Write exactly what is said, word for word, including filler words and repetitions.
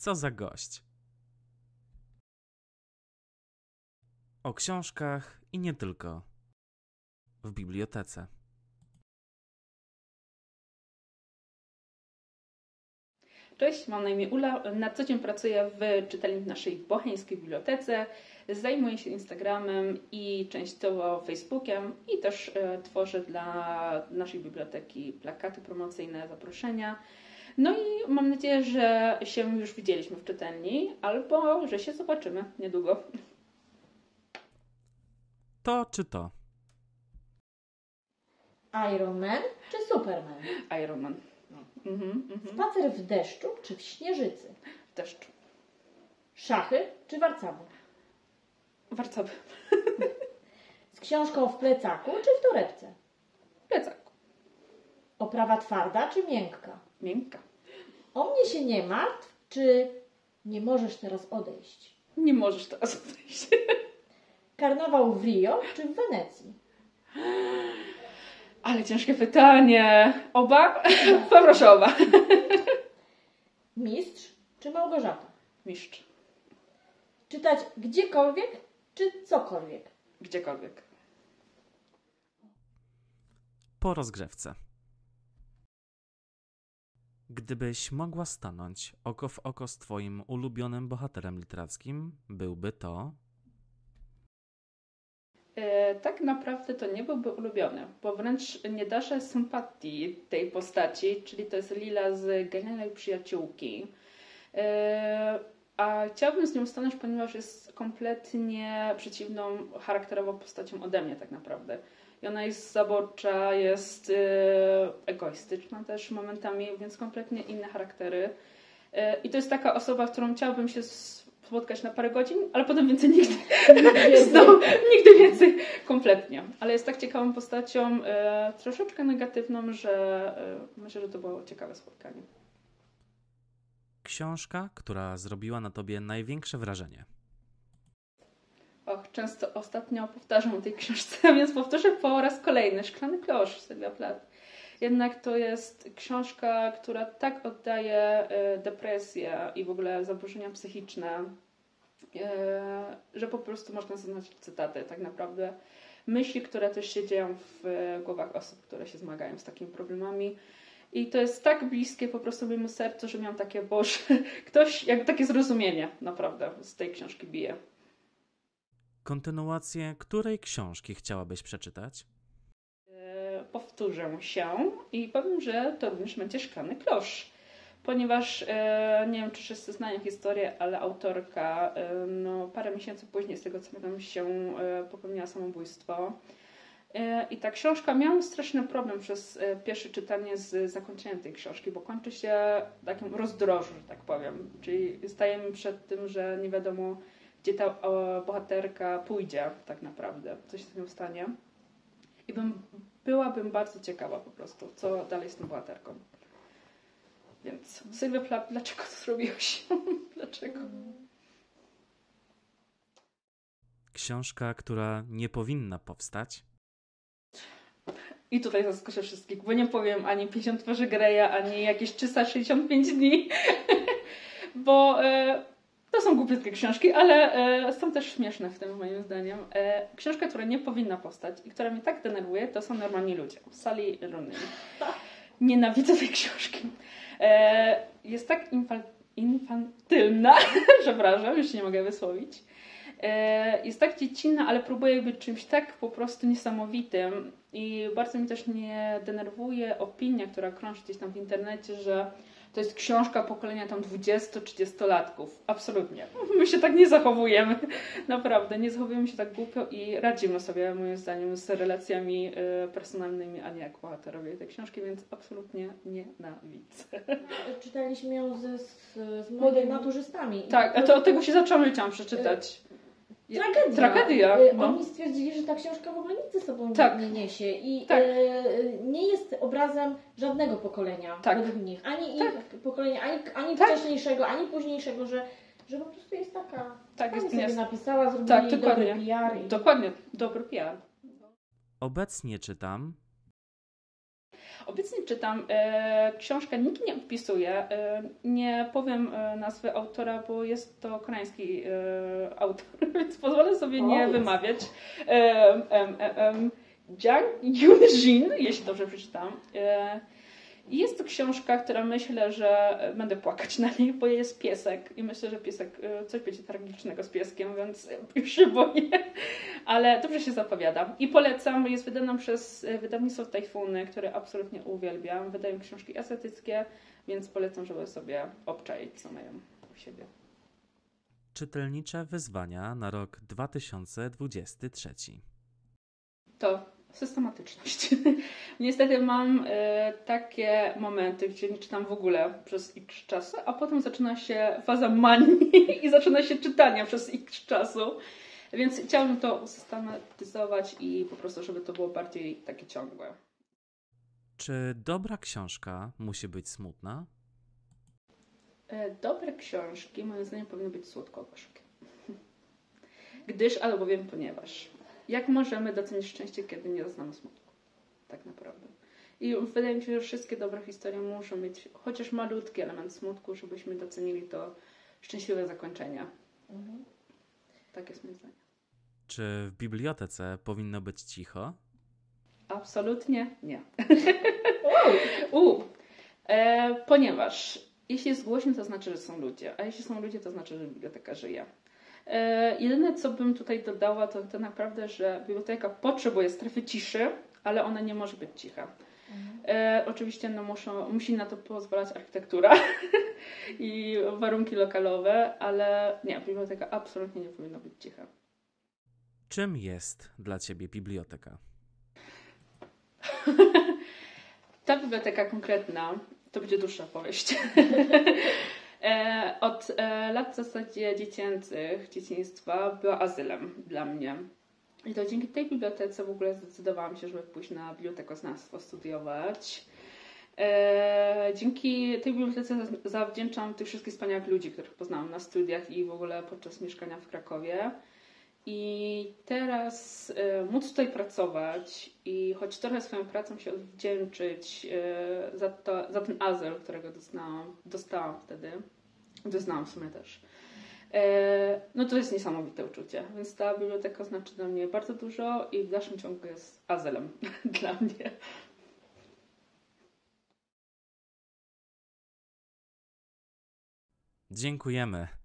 Co za gość. O książkach i nie tylko. W bibliotece. Cześć, mam na imię Ula. Na co dzień pracuję w czytelni naszej bocheńskiej bibliotece. Zajmuję się Instagramem i częściowo Facebookiem i też tworzę dla naszej biblioteki plakaty promocyjne, zaproszenia. No i mam nadzieję, że się już widzieliśmy w czytelni albo że się zobaczymy niedługo. To czy to? Iron Man czy Superman? Iron Man. Mhm, Spacer w deszczu czy w śnieżycy? W deszczu. Szachy czy warcaby? Warcaby. Z książką w plecaku czy w torebce? W plecaku. Oprawa twarda czy miękka? Miękka. O mnie się nie martw czy nie możesz teraz odejść? Nie możesz teraz odejść. Karnawał w Rio czy w Wenecji? Ale ciężkie pytanie. Oba? Poproszę oba. Mistrz czy Małgorzata? Mistrz. Czytać gdziekolwiek czy cokolwiek? Gdziekolwiek. Po rozgrzewce. Gdybyś mogła stanąć oko w oko z twoim ulubionym bohaterem literackim, byłby to... Tak naprawdę to nie byłby ulubiony, bo wręcz nie darzę sympatii tej postaci, czyli to jest Lila z Genialnej Przyjaciółki. A chciałabym z nią stanąć, ponieważ jest kompletnie przeciwną charakterową postacią ode mnie tak naprawdę. I ona jest zaborcza, jest egoistyczna też momentami, więc kompletnie inne charaktery. I to jest taka osoba, którą chciałabym się spotkać na parę godzin, ale potem więcej nigdy. Znowu, nigdy więcej. Kompletnie. Ale jest tak ciekawą postacią, e, troszeczkę negatywną, że e, myślę, że to było ciekawe spotkanie. Książka, która zrobiła na tobie największe wrażenie. Och, często ostatnio powtarzam o tej książce, więc powtórzę po raz kolejny. Szklany Klosz, Sylwia Plath. Jednak to jest książka, która tak oddaje depresję i w ogóle zaburzenia psychiczne, że po prostu można zaznaczyć cytaty, tak naprawdę myśli, które też się dzieją w głowach osób, które się zmagają z takimi problemami. I to jest tak bliskie po prostu mojemu sercu, że miałam takie, boże, ktoś, jakby takie zrozumienie naprawdę z tej książki bije. Kontynuację której książki chciałabyś przeczytać? Powtórzę się i powiem, że to również będzie Szklany Klosz, ponieważ e, nie wiem, czy wszyscy znają historię, ale autorka e, no, parę miesięcy później, z tego co pamiętam, się e, popełniła samobójstwo. E, I ta książka, miałam straszny problem przez e, pierwsze czytanie z zakończeniem tej książki, bo kończy się takim rozdrożu, że tak powiem. Czyli stajemy przed tym, że nie wiadomo, gdzie ta o, bohaterka pójdzie tak naprawdę, co się z nią stanie. I bym, byłabym bardzo ciekawa po prostu, co dalej z tą bohaterką. Więc Sylwia Plath, dlaczego to zrobiłaś? Dlaczego? Książka, która nie powinna powstać. I tutaj zaskoczę wszystkich, bo nie powiem ani pięćdziesiąt twarzy Greya, ani jakieś trzysta sześćdziesiąt pięć dni. Bo... Y To są głupiutkie książki, ale e, są też śmieszne w tym moim zdaniem. E, książka, która nie powinna powstać i która mnie tak denerwuje, to są Normalni ludzie. W sali runnej. Nienawidzę tej książki. E, jest tak infan infantylna, przepraszam, już nie mogę wysłowić. E, jest tak dziecinna, ale próbuje być czymś tak po prostu niesamowitym i bardzo mi też nie denerwuje opinia, która krąży gdzieś tam w internecie, że to jest książka pokolenia tam dwudziestu-trzydziestolatków. Absolutnie. My się tak nie zachowujemy. Naprawdę, nie zachowujemy się tak głupio i radzimy sobie, moim zdaniem, z relacjami personalnymi, a nie jak bohaterowie tej książki, więc absolutnie nienawidzę. Czytaliśmy ją ze, z, z młodymi maturzystami. Tak, a to od tego się zaczęłam, że chciałam przeczytać. Tragedia. Tragedia. No. Oni stwierdzili, że ta książka w ogóle nic ze sobą tak. nie niesie i tak. e, nie jest obrazem żadnego pokolenia tak. według nich. Ani tak. ich pokolenia, ani, ani tak. wcześniejszego, ani późniejszego, że, że po prostu jest taka. Tak, jest, sobie jest. Napisała, zrobili tak, dobry P R. I... Dokładnie, dobry P R. Obecnie czytam. Obecnie czytam e, książkę, nikt nie opisuje, e, nie powiem e, nazwy autora, bo jest to koreański e, autor, więc pozwolę sobie nie o, wymawiać. E, e, e, e, Jang Jun-jin, jeśli dobrze przeczytam. E, jest to książka, która myślę, że będę płakać na niej, bo jest piesek i myślę, że piesek, coś będzie tragicznego z pieskiem, więc już się boję, ale dobrze się zapowiada. I polecam, jest wydana przez wydawnictwo Tajfuny, które absolutnie uwielbiam. Wydają książki azjatyckie, więc polecam, żeby sobie obczaić, co mają u siebie. Czytelnicze wyzwania na rok dwa tysiące dwudziesty trzeci. To systematyczność. Niestety mam y, takie momenty, gdzie nie czytam w ogóle przez x czasu, a potem zaczyna się faza manii i zaczyna się czytanie przez x czasu, więc chciałabym to usystematyzować i po prostu, żeby to było bardziej takie ciągłe. Czy dobra książka musi być smutna? Y, dobre książki, moim zdaniem, powinny być słodko-gorzkie. Gdyż, albowiem, ponieważ... Jak możemy docenić szczęście, kiedy nie doznamy smutku? Tak naprawdę. I wydaje mi się, że wszystkie dobre historie muszą mieć chociaż malutki element smutku, żebyśmy docenili to szczęśliwe zakończenie. Mhm. Tak jest moje zdanie. Czy w bibliotece powinno być cicho? Absolutnie nie. Wow. U. E, ponieważ jeśli jest głośno, to znaczy, że są ludzie. A jeśli są ludzie, to znaczy, że biblioteka żyje. Jedyne, co bym tutaj dodała, to, to naprawdę, że biblioteka potrzebuje strefy ciszy, ale ona nie może być cicha. Mhm. E, oczywiście no, muszą, musi na to pozwalać architektura i warunki lokalowe, ale nie, biblioteka absolutnie nie powinna być cicha. Czym jest dla Ciebie biblioteka? Ta biblioteka konkretna, to będzie dłuższa powieść. Od lat w zasadzie dziecięcych, dzieciństwa była azylem dla mnie. I to dzięki tej bibliotece w ogóle zdecydowałam się, żeby pójść na bibliotekoznawstwo studiować. Dzięki tej bibliotece zawdzięczam tych wszystkich wspaniałych ludzi, których poznałam na studiach i w ogóle podczas mieszkania w Krakowie. I teraz móc tutaj pracować i choć trochę swoją pracą się odwdzięczyć za, to, za ten azyl, którego doznałam, dostałam wtedy, doznałam w sumie też, no to jest niesamowite uczucie. Więc ta biblioteka znaczy dla mnie bardzo dużo i w dalszym ciągu jest azylem dla mnie. Dziękujemy.